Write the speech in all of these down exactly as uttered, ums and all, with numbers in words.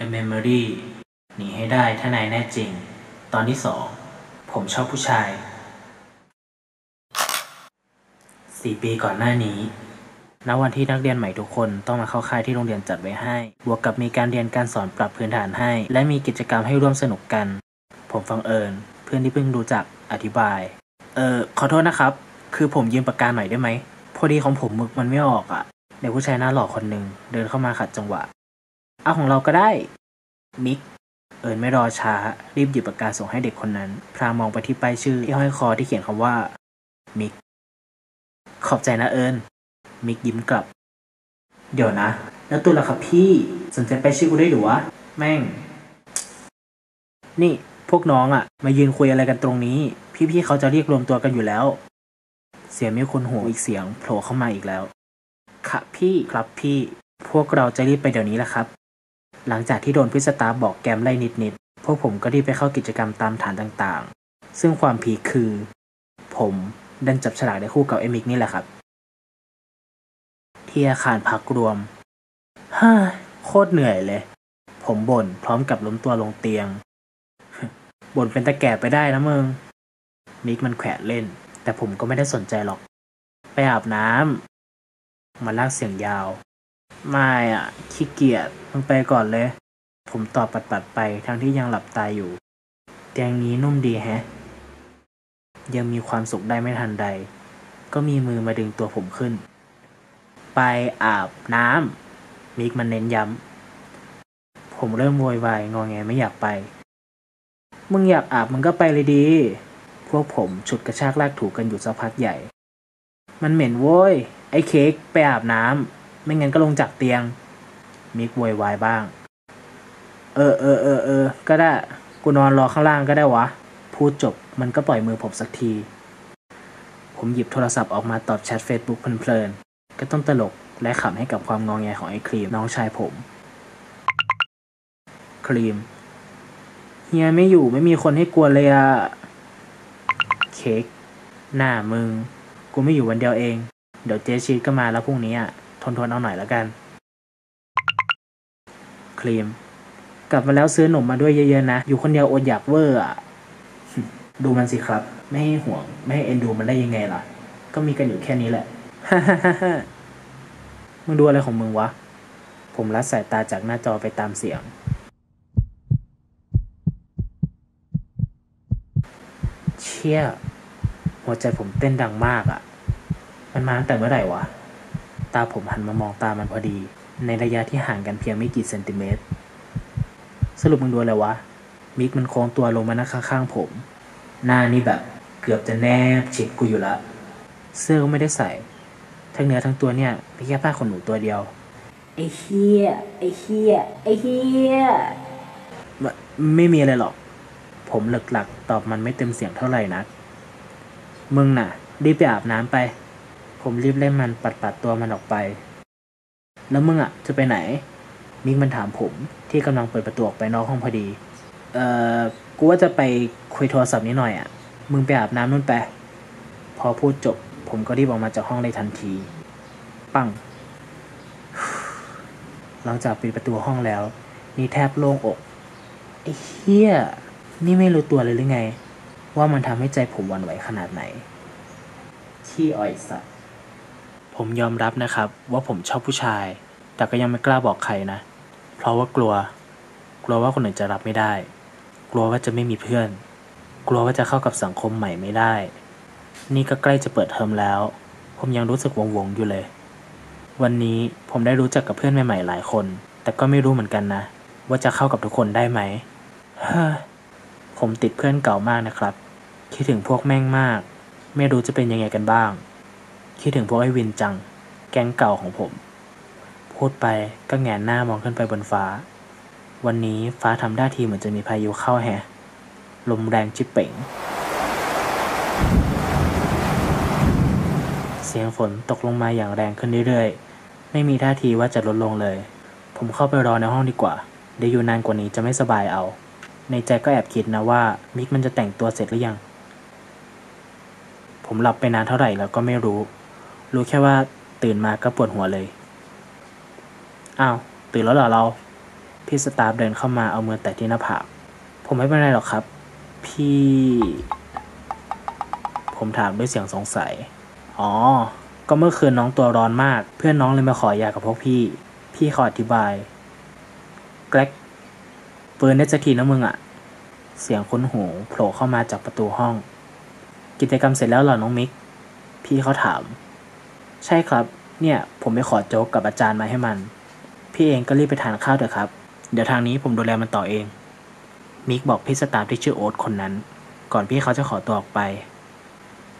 The Memory หนีให้ได้ถ้านายแน่จริงตอนที่สองผมชอบผู้ชายสี่ปีก่อนหน้านี้ณวันที่นักเรียนใหม่ทุกคนต้องมาเข้าค่ายที่โรงเรียนจัดไว้ให้บวกกับมีการเรียนการสอนปรับพื้นฐานให้และมีกิจกรรมให้ร่วมสนุกกันผมฟังเอิญเพื่อนที่เพิ่งรู้จักอธิบายเออขอโทษนะครับคือผมยืมปากกาหน่อยได้ไหมพอดีของผมมึกมันไม่ออกอ่ะเด็กผู้ชายหน้าหล่อคนหนึ่งเดินเข้ามาขัดจังหวะเอาของเราก็ได้นิกเอิญไม่รอช้ารีบหยิบปากกาส่งให้เด็กคนนั้นพรางมองไปที่ป้ายชื่อที่ห้อยคอที่เขียนคำว่ามิกขอบใจนะเอิญมิกยิ้มกลับเดี๋ยวนะแล้วตัวล่ะครับพี่สนใจไปชื่อกูได้หรือวะแม่งนี่พวกน้องอ่ะมายืนคุยอะไรกันตรงนี้พี่ๆเขาจะเรียกรวมตัวกันอยู่แล้วเสียงไม่คุ้นหูอีกเสียงโผล่เข้ามาอีกแล้วค่ะพี่ครับพี่พวกเราจะรีบไปเดี๋ยวนี้แหละครับหลังจากที่โดนพี่สตาร์บอกแกมไล่นิดๆพวกผมก็รีบไปเข้ากิจกรรมตามฐานต่างๆซึ่งความผีคือผมดันจับฉลากได้คู่กับเอมิกนี่แหละครับที่อาคารพักรวมฮ่าโคตรเหนื่อยเลยผมบ่นพร้อมกับล้มตัวลงเตียง บ่นเป็นตะแก่ไปได้นะมึงมิกมันแขวะเล่นแต่ผมก็ไม่ได้สนใจหรอกไปอาบน้ำมันลากเสียงยาวไม่อ่ะขี้เกียจมึงไปก่อนเลยผมตอบปัดๆไปทั้งที่ยังหลับตาอยู่เตียงนี้นุ่มดีแฮะยังมีความสุขได้ไม่ทันใดก็มีมือมาดึงตัวผมขึ้นไปอาบน้ำมิกมันเน้นย้ำผมเริ่มโวยวายงอแงไม่อยากไปมึงอยากอาบมึงก็ไปเลยดีพวกผมฉุดกระชากลากถูกันอยู่สักพักใหญ่มันเหม็นโว้ยไอ้เค้กไปอาบน้ำไม่งั้นก็ลงจากเตียงมิกโวยวายบ้างเออเออเออเออก็ได้กูนอนรอข้างล่างก็ได้วะพูดจบมันก็ปล่อยมือผมสักทีผมหยิบโทรศัพท์ออกมาตอบแชทเฟซบุ๊กเพลินก็ต้องตลกและขำให้กับความงอแงของไอ้ครีมน้องชายผมครีมเฮียไม่อยู่ไม่มีคนให้กลัวเลยอะเค้กหน้ามึงกูไม่อยู่วันเดียวเองเดี๋ยวเจชีก็มาแล้วพรุ่งนี้อะทนทนเอาหน่อยแล้วกันครีมกลับมาแล้วซื้อหนมมาด้วยเยอะๆนะอยู่คนเดียวอดอยากเวอร์อะ ดูมันสิครับไม่ให้ห่วงไม่ให้เอ็นดูมันได้ยังไงล่ะก็มีกันอยู่แค่นี้แหละมึงดูอะไรของมึงวะผมลัดสายตาจากหน้าจอไปตามเสียงเชี่ยหัวใจผมเต้นดังมากอ่ะมันมาตั้งแต่เมื่อไหร่วะตาผมหันมามองตามันพอดีในระยะที่ห่างกันเพียงไม่กี่เซนติเมตรสรุปมึงดูอะไรวะมิกมันโค้งตัวลงมานั่งข้างๆผมหน้านี่แบบเกือบจะแนบชิดกูอยู่ละเสื้อก็ไม่ได้ใส่ทั้งเนื้อทั้งตัวเนี่ยมีแค่ผ้าขนหนูตัวเดียวไอ้เฮียไอ้เฮียไอ้เฮียไม่ไม่มีอะไรหรอกผมหลักหลักตอบมันไม่เต็มเสียงเท่าไหร่นักมึงน่ะรีบไปอาบน้ำไปผมรีบเล่นมันปัดปัดตัวมันออกไปแล้วมึงอ่ะจะไปไหนมิกมันถามผมที่กำลังเปิดประตูออกไปนอกห้องพอดีเออกูว่าจะไปคุยโทรศัพท์นิดหน่อยอ่ะมึงไปอาบน้ำนู่นไปพอพูดจบผมก็รีบออกมาจากห้องได้ทันทีปังหลังจากปิดประตูห้องแล้วนี่แทบโล่งอกไอ้เหี้ยนี่ไม่รู้ตัวเลยหรือไงว่ามันทำให้ใจผมหวั่นไหวขนาดไหนขี้อ่อยสัตว์ผมยอมรับนะครับว่าผมชอบผู้ชายแต่ก็ยังไม่กล้าบอกใครนะเพราะว่ากลัวกลัวว่าคนอื่นจะรับไม่ได้กลัวว่าจะไม่มีเพื่อนกลัวว่าจะเข้ากับสังคมใหม่ไม่ได้นี่ก็ใกล้จะเปิดเทอมแล้วผมยังรู้สึกวงๆอยู่เลยวันนี้ผมได้รู้จักกับเพื่อนใหม่ๆหลายคนแต่ก็ไม่รู้เหมือนกันนะว่าจะเข้ากับทุกคนได้ไหมฮะ ผมติดเพื่อนเก่ามากนะครับคิดถึงพวกแม่งมากไม่รู้จะเป็นยังไงกันบ้างคิดถึงพวกไอ้วินจังแก๊งเก่าของผมพูดไปก็แหงนหน้ามองขึ้นไปบนฟ้าวันนี้ฟ้าทำท่าทีเหมือนจะมีพายุเข้าแฮะลมแรงจิบเป่งเสียงฝนตกลงมาอย่างแรงขึ้นเรื่อยๆไม่มีท่าทีว่าจะลดลงเลยผมเข้าไปรอในห้องดีกว่าเดี๋ยวอยู่นานกว่านี้จะไม่สบายเอาในใจก็แอบคิดนะว่ามิกมันจะแต่งตัวเสร็จหรือยังผมหลับไปนานเท่าไหร่แล้วก็ไม่รู้รู้แค่ว่าตื่นมาก็ปวดหัวเลยอ้าวตื่นแล้วเหรอเรา พี่สตาฟเดินเข้ามาเอามือแตะที่หน้าผากผมไม่เป็นไรหรอกครับพี่ผมถามด้วยเสียงสงสัยอ๋อก็เมื่อคืนน้องตัวร้อนมากเพื่อนน้องเลยมาขอยากับพวกพี่พี่ขออธิบายแกล็กปืนได้สักทีนะมึงอะเสียงคุ้นหูโผล่เข้ามาจากประตูห้องกิจกรรมเสร็จแล้วเหรอน้องมิกพี่เขาถามใช่ครับเนี่ยผมไปขอโจ๊กกับอาจารย์มาให้มันพี่เองก็รีบไปทานข้าวเถอะครับเดี๋ยวทางนี้ผมดูแลมันต่อเองมิกบอกพี่สตาฟที่ชื่อโอ๊ตคนนั้นก่อนพี่เขาจะขอตัวออกไป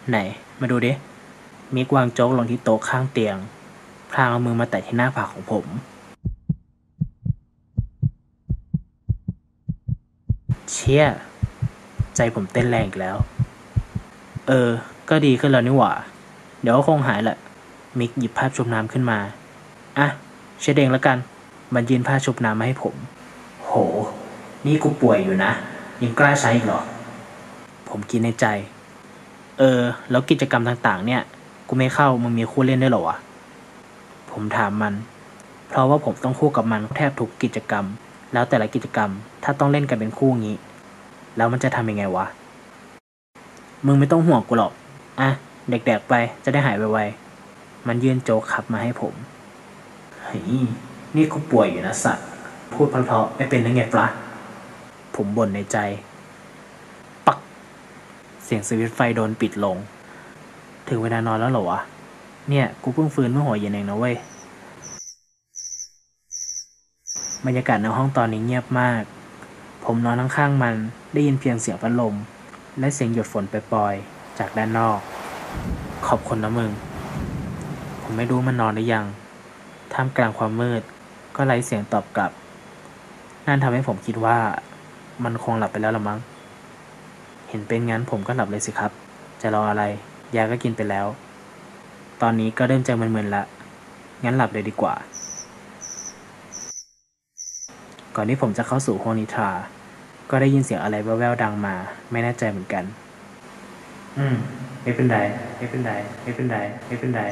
ไหนมาดูดิมิกวางโจ๊กลงที่โต๊ะข้างเตียงพลางเอามือมาแตะที่หน้าผากของผมเชี่ยใจผมเต้นแรงอีกแล้วเออก็ดีขึ้นแล้วนี่หว่าเดี๋ยวก็คงหายแหละมิกหยิบผ้าชุบน้ำขึ้นมาอ่ะเช็ดเองแล้วกันมันยืนผ้าชุบน้ำมาให้ผมโหนี่กูป่วยอยู่นะยังกล้าใช้อีกเหรอผมคิดในใจเออแล้วกิจกรรมต่างๆเนี่ยกูไม่เข้ามึงมีคู่เล่นได้หรอวะผมถามมันเพราะว่าผมต้องคู่กับมันแทบทุกกิจกรรมแล้วแต่ละกิจกรรมถ้าต้องเล่นกันเป็นคู่งี้แล้วมันจะทำยังไงวะมึงไม่ต้องห่วงกูหรอกอ่ะเด็กๆไปจะได้หายไวๆมันยื่นโจ๊กขับมาให้ผมเฮ้ยนี่กูป่วยอยู่นะสัตว์พูดเพลาะๆไม่เป็นหรือไงปะผมบ่นในใจปักเสียงสวิตช์ไฟโดนปิดลงถึงเวลานอนแล้วเหรอวะเนี่ยกูเพิ่งฟื้นเมื่อหัวเย็นเองนะเว้ยบรรยากาศในห้องตอนนี้เงียบมากผมนอนข้างๆมันได้ยินเพียงเสียงพัดลมและเสียงหยดฝนปล่อยๆจากด้านนอกขอบคุณนะมึงผมไม่รู้มันนอนหรือยังท่ามกลางความมืดก็ไร้เสียงตอบกลับนั่นทำให้ผมคิดว่ามันคงหลับไปแล้วละมั้งเห็นเป็นงั้นผมก็หลับเลยสิครับจะรออะไรยาก็กินไปแล้วตอนนี้ก็เริ่มจะมึนๆละงั้นหลับเลยดีกว่าก่อนที่ผมจะเข้าสู่ห้องนิทราก็ได้ยินเสียงอะไรแว่วๆดังมาไม่แน่ใจเหมือนกันอืมไม่เป็นไรไม่เป็นไรไม่เป็นไรไม่เป็นไร